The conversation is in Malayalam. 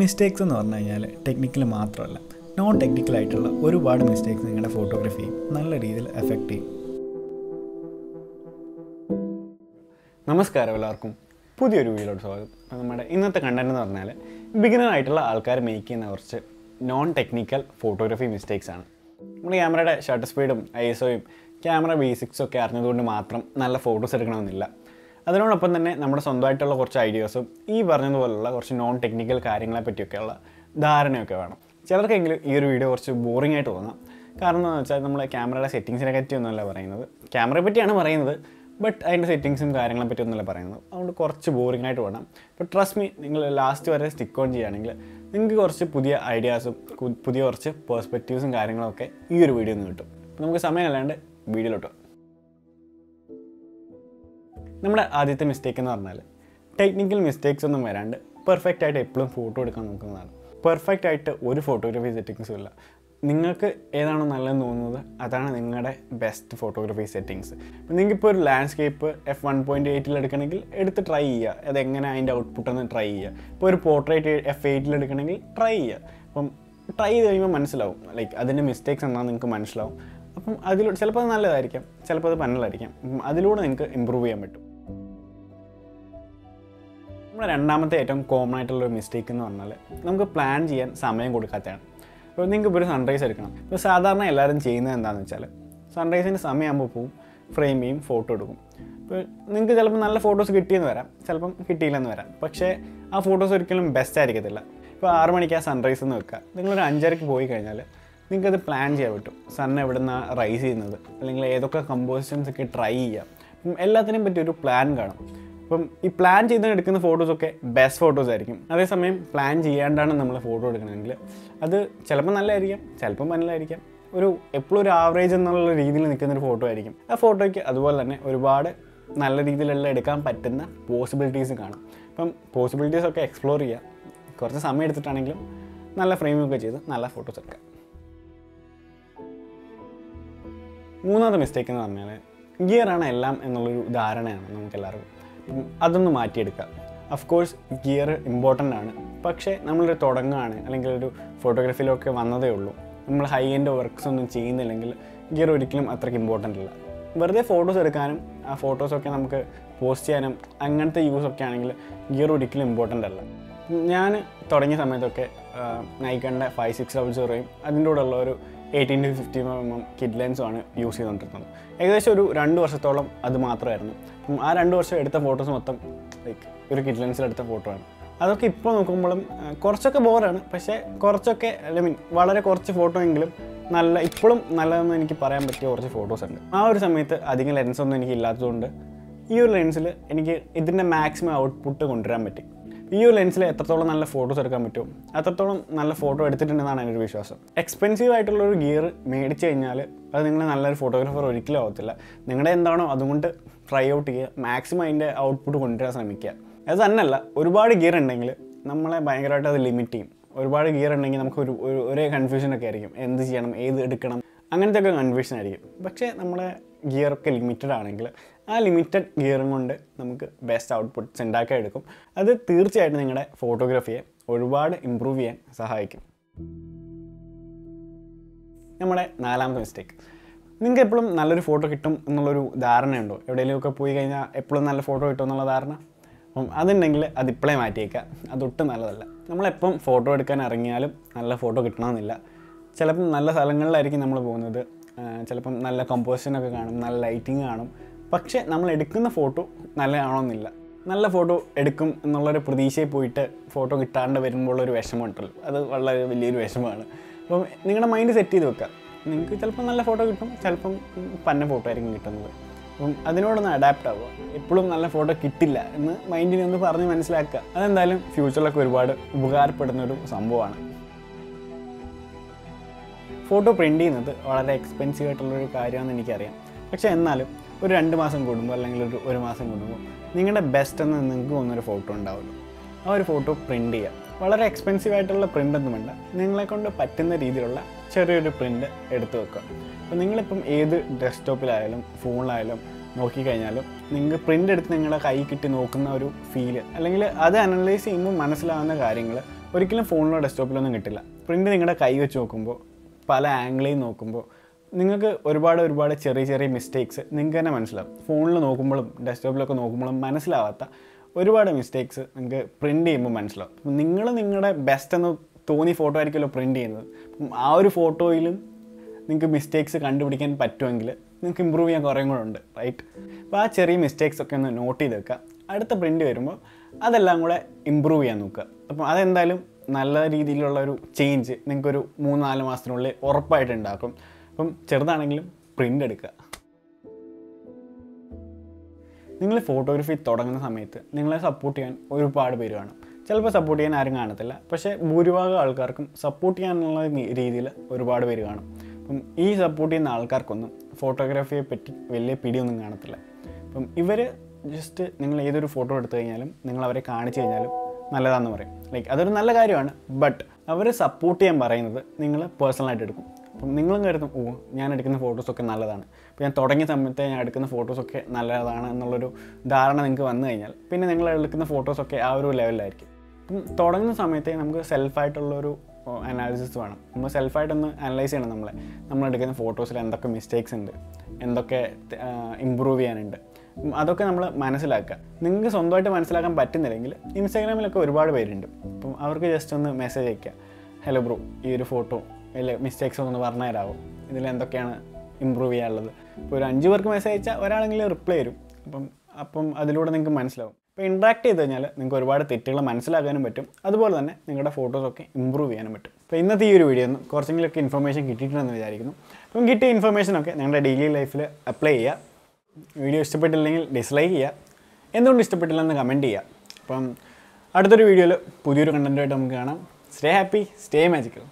Mistakes എന്ന് പറഞ്ഞു കഴിഞ്ഞാൽ ടെക്നിക്കൽ മാത്രമല്ല, നോൺ ടെക്നിക്കൽ ആയിട്ടുള്ള ഒരുപാട് മിസ്റ്റേക്സ് നിങ്ങളുടെ ഫോട്ടോഗ്രാഫി നല്ല രീതിയിൽ എഫക്റ്റ് ചെയ്യും. നമസ്കാരം എല്ലാവർക്കും, പുതിയൊരു വീഡിയോയിലോട്ട് സ്വാഗതം. നമ്മുടെ ഇന്നത്തെ കണ്ടന്റ് എന്ന് പറഞ്ഞാൽ ബിഗിനർ ആയിട്ടുള്ള ആൾക്കാർ മേക്ക് ചെയ്യുന്ന കുറച്ച് നോൺ ടെക്നിക്കൽ ഫോട്ടോഗ്രാഫി മിസ്റ്റേക്സ് ആണ്. നമ്മുടെ ക്യാമറയുടെ ഷട്ടർ സ്പീഡും ISOയും ക്യാമറ ബേസിക്സും ഒക്കെ അറിഞ്ഞതുകൊണ്ട് മാത്രം നല്ല ഫോട്ടോസ് എടുക്കണമെന്നില്ല. അതിനോടൊപ്പം തന്നെ നമ്മുടെ സ്വന്തമായിട്ടുള്ള കുറച്ച് ഐഡിയാസും ഈ പറഞ്ഞതുപോലുള്ള കുറച്ച് നോൺ ടെക്നിക്കൽ കാര്യങ്ങളെ പറ്റിയൊക്കെയുള്ള ധാരണയൊക്കെ വേണം. ചിലർക്കെങ്കിലും ഈ ഒരു വീഡിയോ കുറച്ച് ബോറിംഗ് ആയിട്ട് തോന്നാം. കാരണം എന്താണെന്ന് വെച്ചാൽ നമ്മൾ ക്യാമറയുടെ സെറ്റിങ്സിനെ പറ്റിയൊന്നുമല്ല പറയുന്നത്, ക്യാമറയെ പറ്റിയാണ് പറയുന്നത്, ബട്ട് അതിൻ്റെ സെറ്റിങ്സും കാര്യങ്ങളെ പറ്റിയൊന്നുമല്ല പറയുന്നത്. അതുകൊണ്ട് കുറച്ച് ബോറിംഗ് ആയിട്ട് വേണം. അപ്പോൾ ട്രസ്റ്റ് മീ, നിങ്ങൾ ലാസ്റ്റ് വരെ സ്റ്റിക്ക് ഓൺ ചെയ്യുകയാണെങ്കിൽ നിങ്ങൾക്ക് കുറച്ച് പുതിയ ഐഡിയാസും പുതിയ കുറച്ച് പേഴ്സ്പെക്റ്റീവ്സും കാര്യങ്ങളൊക്കെ ഈ ഒരു വീഡിയോയിൽ നിന്ന് കിട്ടും. നമുക്ക് സമയമല്ലാണ്ട് വീഡിയോയിലോട്ട്. നമ്മുടെ ആദ്യത്തെ മിസ്റ്റേക്ക് എന്ന് പറഞ്ഞാൽ ടെക്നിക്കൽ മിസ്റ്റേക്സ് ഒന്നും വരാണ്ട് പെർഫെക്റ്റ് ആയിട്ട് എപ്പോഴും ഫോട്ടോ എടുക്കാൻ നോക്കുന്നതാണ്. പെർഫെക്റ്റ് ആയിട്ട് ഒരു ഫോട്ടോഗ്രാഫി സെറ്റിങ്സും ഇല്ല. നിങ്ങൾക്ക് ഏതാണോ നല്ലതെന്ന് തോന്നുന്നത് അതാണ് നിങ്ങളുടെ ബെസ്റ്റ് ഫോട്ടോഗ്രാഫി സെറ്റിങ്സ്. നിങ്ങൾക്കിപ്പോൾ ഒരു ലാൻഡ്സ്കേപ്പ് f1.8 എടുക്കണമെങ്കിൽ എടുത്ത് ട്രൈ ചെയ്യുക, അതെങ്ങനെ അതിൻ്റെ ഔട്ട്പുട്ടെന്ന് ട്രൈ ചെയ്യുക. ഇപ്പോൾ ഒരു പോർട്രേറ്റ് f8 എടുക്കണമെങ്കിൽ ട്രൈ ചെയ്യുക. അപ്പം ട്രൈ ചെയ്ത് കഴിയുമ്പോൾ മനസ്സിലാവും, ലൈക്ക് അതിൻ്റെ മിസ്റ്റേക്സ് എന്താണെന്ന് നിങ്ങൾക്ക് മനസ്സിലാവും. അപ്പം അതിലൂടെ ചിലപ്പോൾ അത് നല്ലതായിരിക്കാം, ചിലപ്പോൾ അത് പന്നലായിരിക്കാം. അപ്പം അതിലൂടെ നിങ്ങൾക്ക് ഇമ്പ്രൂവ് ചെയ്യാൻ പറ്റും. നമ്മുടെ രണ്ടാമത്തെ ഏറ്റവും കോമൺ ആയിട്ടുള്ള ഒരു മിസ്റ്റേക്ക് എന്ന് പറഞ്ഞാൽ നമുക്ക് പ്ലാൻ ചെയ്യാൻ സമയം കൊടുക്കാത്തതാണ്. അപ്പോൾ നിങ്ങൾക്കിപ്പോൾ ഒരു സൺറൈസ് എടുക്കണം. ഇപ്പോൾ സാധാരണ എല്ലാവരും ചെയ്യുന്നത് എന്താണെന്ന് വെച്ചാൽ സൺറൈസിൻ്റെ സമയമാകുമ്പോൾ പോവും, ഫ്രെയിം ചെയ്യും, ഫോട്ടോ എടുക്കും. ഇപ്പോൾ നിങ്ങൾക്ക് ചിലപ്പോൾ നല്ല ഫോട്ടോസ് കിട്ടിയെന്ന് വരാം, ചിലപ്പം കിട്ടിയില്ലെന്ന് വരാം. പക്ഷേ ആ ഫോട്ടോസ് ഒരിക്കലും ബെസ്റ്റ് ആയിരിക്കത്തില്ല. ഇപ്പോൾ 6 മണിക്ക് ആ സൺറൈസ് എന്ന് വെക്കുക, നിങ്ങളൊരു 5:30 പോയി കഴിഞ്ഞാൽ നിങ്ങൾക്കത് പ്ലാൻ ചെയ്യാൻ പറ്റും. സൺ എവിടുന്നാണ് റൈസ് ചെയ്യുന്നത്, അല്ലെങ്കിൽ ഏതൊക്കെ കമ്പോസിഷൻസ് ഒക്കെ ട്രൈ ചെയ്യാം, എല്ലാത്തിനെയും പറ്റി ഒരു പ്ലാൻ കാണും. അപ്പം ഈ പ്ലാൻ ചെയ്ത് എടുക്കുന്ന ഫോട്ടോസൊക്കെ ബെസ്റ്റ് ഫോട്ടോസ് ആയിരിക്കും. അതേസമയം പ്ലാൻ ചെയ്യാണ്ടാണ് നമ്മൾ ഫോട്ടോ എടുക്കണമെങ്കിൽ അത് ചിലപ്പോൾ നല്ലതായിരിക്കാം, ചിലപ്പം നല്ലതായിരിക്കാം. ഒരു എപ്പോഴും ഒരു ആവറേജ് എന്നുള്ള രീതിയിൽ നിൽക്കുന്നൊരു ഫോട്ടോ ആയിരിക്കും. ആ ഫോട്ടോയ്ക്ക് അതുപോലെ തന്നെ ഒരുപാട് നല്ല രീതിയിലുള്ള എടുക്കാൻ പറ്റുന്ന പോസിബിലിറ്റീസ് കാണും. അപ്പം പോസിബിലിറ്റീസൊക്കെ എക്സ്പ്ലോർ ചെയ്യുക. കുറച്ച് സമയം എടുത്തിട്ടാണെങ്കിലും നല്ല ഫ്രെയിമൊക്കെ ചെയ്ത് നല്ല ഫോട്ടോസ് എടുക്കുക. മൂന്നാമത്തെ മിസ്റ്റേക്ക് എന്ന് പറഞ്ഞാൽ ഗിയറാണ് എല്ലാം എന്നുള്ളൊരു ധാരണയാണ് നമുക്കെല്ലാവർക്കും. അതൊന്ന് മാറ്റിയെടുക്കുക. അഫ്കോഴ്സ് ഗിയർ ഇമ്പോർട്ടൻ്റ് ആണ്, പക്ഷേ നമ്മളൊരു തുടങ്ങുകയാണ്, അല്ലെങ്കിൽ ഒരു ഫോട്ടോഗ്രാഫിയിലൊക്കെ വന്നതേ ഉള്ളൂ, നമ്മൾ ഹൈ എൻഡ് വർക്ക്സ് ഒന്നും ചെയ്യുന്നില്ലെങ്കിൽ ഗിയർ ഒരിക്കലും അത്രയ്ക്ക് ഇമ്പോർട്ടൻ്റ് അല്ല. വെറുതെ ഫോട്ടോസ് എടുക്കാനും ആ ഫോട്ടോസൊക്കെ നമുക്ക് പോസ്റ്റ് ചെയ്യാനും അങ്ങനത്തെ യൂസൊക്കെ ആണെങ്കിൽ ഗിയർ ഒരിക്കലും ഇമ്പോർട്ടൻ്റ് അല്ല. ഞാൻ തുടങ്ങിയ സമയത്തൊക്കെ നൈക്കണിൻ്റെ 5600യും അതിൻ്റെ കൂടെ ഉള്ള ഒരു 18-50mm കിഡ് ലെൻസുമാണ് യൂസ് ചെയ്തുകൊണ്ടിരുന്നത്. ഏകദേശം ഒരു 2 വർഷത്തോളം അത് മാത്രമായിരുന്നു. അപ്പം ആ 2 വർഷം എടുത്ത ഫോട്ടോസ് മൊത്തം ലൈക്ക് ഒരു കിഡ് ലെൻസിലെടുത്ത ഫോട്ടോ ആണ്. അതൊക്കെ ഇപ്പോൾ നോക്കുമ്പോഴും കുറച്ചൊക്കെ ബോറാണ്, പക്ഷേ കുറച്ചൊക്കെ വളരെ കുറച്ച് ഫോട്ടോ എങ്കിലും നല്ല ഇപ്പോഴും നല്ലതെന്ന് എനിക്ക് പറയാൻ പറ്റിയ കുറച്ച് ഫോട്ടോസ് ഉണ്ട്. ആ ഒരു സമയത്ത് അധികം ലെൻസൊന്നും എനിക്ക് ഇല്ലാത്തതുകൊണ്ട് ഈ ഒരു ലെൻസിൽ എനിക്ക് ഇതിൻ്റെ മാക്സിമം ഔട്ട്പുട്ട് കൊണ്ടുവരാൻ പറ്റി. ഈ ഒരു ലെൻസിൽ എത്രത്തോളം നല്ല ഫോട്ടോസ് എടുക്കാൻ പറ്റുമോ അത്രത്തോളം നല്ല ഫോട്ടോ എടുത്തിട്ടുണ്ടെന്നാണ് എൻ്റെ ഒരു വിശ്വാസം. എക്സ്പെൻസീവ് ആയിട്ടുള്ളൊരു ഗിയർ മേടിച്ച് കഴിഞ്ഞാൽ അത് നിങ്ങൾ നല്ലൊരു ഫോട്ടോഗ്രാഫർ ഒരിക്കലും ആവത്തില്ല. നിങ്ങളുടെ എന്താണോ അതുകൊണ്ട് ട്രൈ ഔട്ട് ചെയ്യുക, മാക്സിമം അതിൻ്റെ ഔട്ട്പുട്ട് കൊണ്ടുവരാൻ ശ്രമിക്കുക. അത് തന്നെയല്ല, ഒരുപാട് ഗിയർ ഉണ്ടെങ്കിൽ നമ്മളെ ഭയങ്കരമായിട്ട് അത് ലിമിറ്റ് ചെയ്യും. ഒരുപാട് ഗിയർ ഉണ്ടെങ്കിൽ നമുക്ക് ഒരേ കൺഫ്യൂഷനൊക്കെ ആയിരിക്കും, എന്ത് ചെയ്യണം, ഏത് എടുക്കണം, അങ്ങനത്തെ ഒക്കെ കൺഫ്യൂഷൻ ആയിരിക്കും. പക്ഷേ നമ്മുടെ ഗിയറൊക്കെ ലിമിറ്റഡ് ആണെങ്കിൽ ആ ലിമിറ്റഡ് ഗിയറും കൊണ്ട് നമുക്ക് ബെസ്റ്റ് ഔട്ട്പുട്ട്സ് ഉണ്ടാക്കാൻ എടുക്കും. അത് തീർച്ചയായിട്ടും നിങ്ങളുടെ ഫോട്ടോഗ്രാഫിയെ ഒരുപാട് ഇമ്പ്രൂവ് ചെയ്യാൻ സഹായിക്കും. നമ്മുടെ നാലാമത്തെ മിസ്റ്റേക്ക്, നിങ്ങൾക്ക് എപ്പോഴും നല്ലൊരു ഫോട്ടോ കിട്ടും എന്നുള്ളൊരു ധാരണയുണ്ടോ? എവിടെയെങ്കിലുമൊക്കെ പോയി കഴിഞ്ഞാൽ എപ്പോഴും നല്ല ഫോട്ടോ കിട്ടും എന്നുള്ള ധാരണ. അപ്പം അതുണ്ടെങ്കിൽ അതിപ്പോഴേ മാറ്റിയേക്കുക, അതൊട്ടും നല്ലതല്ല. നമ്മളെപ്പം ഫോട്ടോ എടുക്കാൻ ഇറങ്ങിയാലും നല്ല ഫോട്ടോ കിട്ടണമെന്നില്ല. ചിലപ്പം നല്ല സ്ഥലങ്ങളിലായിരിക്കും നമ്മൾ പോകുന്നത്, ചിലപ്പം നല്ല കമ്പോസിഷനൊക്കെ കാണും, നല്ല ലൈറ്റിങ് കാണും. പക്ഷേ നമ്മൾ എടുക്കുന്ന ഫോട്ടോ നല്ലതാണോന്നില്ല. നല്ല ഫോട്ടോ എടുക്കും എന്നുള്ളൊരു പ്രതീക്ഷയിൽ പോയിട്ട് ഫോട്ടോ കിട്ടാണ്ട് വരുമ്പോഴുള്ളൊരു വിഷമമുണ്ടല്ലോ, അത് വളരെ വലിയൊരു വിഷമമാണ്. അപ്പം നിങ്ങളുടെ മൈൻഡ് സെറ്റ് ചെയ്ത് വെക്കുക. നിങ്ങൾക്ക് ചിലപ്പം നല്ല ഫോട്ടോ കിട്ടും, ചിലപ്പം പന്ന ഫോട്ടോ ആയിരിക്കും കിട്ടുന്നത്. അപ്പം അതിനോടൊന്ന് അഡാപ്റ്റ് ആവുക. എപ്പോഴും നല്ല ഫോട്ടോ കിട്ടില്ല എന്ന് മൈൻഡിനെ ഒന്ന് പറഞ്ഞ് മനസ്സിലാക്കുക. അതെന്തായാലും ഫ്യൂച്ചറിലൊക്കെ ഒരുപാട് ഉപകാരപ്പെടുന്നൊരു സംഭവമാണ്. ഫോട്ടോ പ്രിൻ്റ് ചെയ്യുന്നത് വളരെ എക്സ്പെൻസീവ് ആയിട്ടുള്ളൊരു കാര്യമാണെന്ന് എനിക്കറിയാം. പക്ഷേ എന്നാലും ഒരു 2 മാസം കൂടുമ്പോൾ അല്ലെങ്കിൽ ഒരു മാസം കൂടുമ്പോൾ നിങ്ങളുടെ ബെസ്റ്റ് എന്ന് നിങ്ങൾക്ക് തോന്നുന്നൊരു ഫോട്ടോ ഉണ്ടാവുമല്ലോ, ആ ഒരു ഫോട്ടോ പ്രിൻ്റ് ചെയ്യുക. വളരെ എക്സ്പെൻസീവ് ആയിട്ടുള്ള പ്രിൻ്റ് ഒന്നും വേണ്ട, നിങ്ങളെക്കൊണ്ട് പറ്റുന്ന രീതിയിലുള്ള ചെറിയൊരു പ്രിൻ്റ് എടുത്തു വെക്കുക. അപ്പോൾ നിങ്ങളിപ്പം ഏത് ഡെസ്ക്ടോപ്പിലായാലും ഫോണിലായാലും നോക്കിക്കഴിഞ്ഞാലും നിങ്ങൾക്ക് പ്രിൻ്റ് എടുത്ത് നിങ്ങളുടെ കൈ കിട്ടി നോക്കുന്ന ഒരു ഫീല്, അല്ലെങ്കിൽ അത് അനലൈസ് ചെയ്യുമ്പോൾ മനസ്സിലാവുന്ന കാര്യങ്ങൾ ഒരിക്കലും ഫോണിലോ ഡെസ്ക്ടോപ്പിലൊന്നും കിട്ടില്ല. പ്രിൻ്റ് നിങ്ങളുടെ കൈ വെച്ച് നോക്കുമ്പോൾ പല ആംഗിളിൽ നോക്കുമ്പോൾ നിങ്ങൾക്ക് ഒരുപാട് ഒരുപാട് ചെറിയ ചെറിയ മിസ്റ്റേക്സ് നിങ്ങൾക്ക് തന്നെ മനസ്സിലാവും. ഫോണിൽ നോക്കുമ്പോഴും ഡെസ്ക്ടോപ്പിലൊക്കെ നോക്കുമ്പോഴും മനസ്സിലാവാത്ത ഒരുപാട് മിസ്റ്റേക്സ് നിങ്ങൾക്ക് പ്രിൻ്റ് ചെയ്യുമ്പോൾ മനസ്സിലാവും. അപ്പം നിങ്ങൾ നിങ്ങളുടെ ബെസ്റ്റ് എന്ന് തോന്നിയ ഫോട്ടോ ആയിരിക്കുമല്ലോ പ്രിൻ്റ് ചെയ്യുന്നത്. അപ്പം ആ ഒരു ഫോട്ടോയിലും നിങ്ങൾക്ക് മിസ്റ്റേക്സ് കണ്ടുപിടിക്കാൻ പറ്റുമെങ്കിൽ നിങ്ങൾക്ക് ഇമ്പ്രൂവ് ചെയ്യാൻ കുറേ കൂടെ ഉണ്ട്, റൈറ്റ്? അപ്പോൾ ആ ചെറിയ മിസ്റ്റേക്സൊക്കെ ഒന്ന് നോട്ട് ചെയ്ത് വെക്കുക. അടുത്ത പ്രിൻ്റ് വരുമ്പോൾ അതെല്ലാം കൂടെ ഇമ്പ്രൂവ് ചെയ്യാൻ നോക്കുക. അപ്പം അതെന്തായാലും നല്ല രീതിയിലുള്ള ഒരു ചേഞ്ച് നിങ്ങൾക്കൊരു 3-4 മാസത്തിനുള്ളിൽ ഉറപ്പായിട്ട് ഉണ്ടാക്കും. അപ്പം ചെറുതാണെങ്കിലും പ്രിൻ്റ് എടുക്കുക. നിങ്ങൾ ഫോട്ടോഗ്രാഫി തുടങ്ങുന്ന സമയത്ത് നിങ്ങളെ സപ്പോർട്ട് ചെയ്യാൻ ഒരുപാട് പേര് കാണും. ചിലപ്പോൾ സപ്പോർട്ട് ചെയ്യാൻ ആരും കാണത്തില്ല, പക്ഷേ ഭൂരിഭാഗം ആൾക്കാർക്കും സപ്പോർട്ട് ചെയ്യാനുള്ള രീതിയിൽ ഒരുപാട് പേര് കാണും. അപ്പം ഈ സപ്പോർട്ട് ചെയ്യുന്ന ആൾക്കാർക്കൊന്നും ഫോട്ടോഗ്രാഫിയെ പറ്റി വലിയ പിടിയൊന്നും കാണത്തില്ല. അപ്പം ഇവർ ജസ്റ്റ് നിങ്ങൾ ഏതൊരു ഫോട്ടോ എടുത്തു കഴിഞ്ഞാലും നിങ്ങളവരെ കാണിച്ചു കഴിഞ്ഞാലും നല്ലതാണെന്ന് പറയും. ലൈക്ക് അതൊരു നല്ല കാര്യമാണ്, ബട്ട് അവർ സപ്പോർട്ട് ചെയ്യാൻ പറയുന്നത് നിങ്ങൾ പേഴ്സണലായിട്ട് എടുക്കും. അപ്പം നിങ്ങളും കരുതും, ഓ ഞാൻ എടുക്കുന്ന ഫോട്ടോസൊക്കെ നല്ലതാണ്, ഇപ്പോൾ ഞാൻ തുടങ്ങിയ സമയത്ത് ഞാൻ എടുക്കുന്ന ഫോട്ടോസൊക്കെ നല്ലതാണ് എന്നുള്ളൊരു ധാരണ നിങ്ങൾക്ക് വന്നു കഴിഞ്ഞാൽ പിന്നെ നിങ്ങൾ എടുക്കുന്ന ഫോട്ടോസൊക്കെ ആ ഒരു ലെവലിലായിരിക്കും. അപ്പം തുടങ്ങുന്ന സമയത്ത് നമുക്ക് സെൽഫായിട്ടുള്ളൊരു അനാലിസിസ് വേണം. നമ്മൾ സെൽഫായിട്ടൊന്ന് അനലൈസ് ചെയ്യണം നമ്മളെടുക്കുന്ന ഫോട്ടോസിൽ എന്തൊക്കെ മിസ്റ്റേക്സ് ഉണ്ട്, എന്തൊക്കെ ഇമ്പ്രൂവ് ചെയ്യാനുണ്ട്, അതൊക്കെ നമ്മൾ മനസ്സിലാക്കുക. നിങ്ങൾക്ക് സ്വന്തമായിട്ട് മനസ്സിലാക്കാൻ പറ്റുന്നില്ലെങ്കിൽ ഇൻസ്റ്റാഗ്രാമിലൊക്കെ ഒരുപാട് പേരുണ്ട്. അപ്പം അവർക്ക് ജസ്റ്റ് ഒന്ന് മെസ്സേജ് അയക്കുക, ഹലോ ബ്രോ ഈ ഒരു ഫോട്ടോ ഇതിൽ മിസ്റ്റേക്സ് ഒന്ന് പറഞ്ഞു തരാമോ, ഇതിലെന്തൊക്കെയാണ് ഇമ്പ്രൂവ് ചെയ്യാനുള്ളത്. ഇപ്പോൾ ഒരു 5 പേർക്ക് മെസ്സേജ് അയച്ചാൽ ഒരാളെങ്കിലും റിപ്ലൈ തരും. അപ്പം അതിലൂടെ നിങ്ങൾക്ക് മനസ്സിലാവും. അപ്പോൾ ഇൻട്രാക്ട് ചെയ്ത് കഴിഞ്ഞാൽ നിങ്ങൾക്ക് ഒരുപാട് തെറ്റുകൾ മനസ്സിലാക്കാനും പറ്റും, അതുപോലെ തന്നെ നിങ്ങളുടെ ഫോട്ടോസൊക്കെ ഇമ്പ്രൂവ് ചെയ്യാനും പറ്റും. അപ്പോൾ ഇന്നത്തെ ഈ ഒരു വീഡിയോ ഒന്ന് കുറച്ചെങ്കിലൊക്കെ ഇൻഫർമേഷൻ കിട്ടിയിട്ടുണ്ടെന്ന് വിചാരിക്കുന്നു. അപ്പം കിട്ടിയ ഇൻഫർമേഷനൊക്കെ നിങ്ങളുടെ ഡെയിലി ലൈഫിൽ അപ്ലൈ ചെയ്യുക. വീഡിയോ ഇഷ്ടപ്പെട്ടില്ലെങ്കിൽ ഡിസ്ലൈക്ക് ചെയ്യുക, എന്തുകൊണ്ട് ഇഷ്ടപ്പെട്ടില്ലെന്ന് കമൻറ്റ് ചെയ്യുക. അപ്പം അടുത്തൊരു വീഡിയോയിൽ പുതിയൊരു കണ്ടൻറ്റുമായിട്ട് നമുക്ക് കാണാം. Stay happy, stay magical.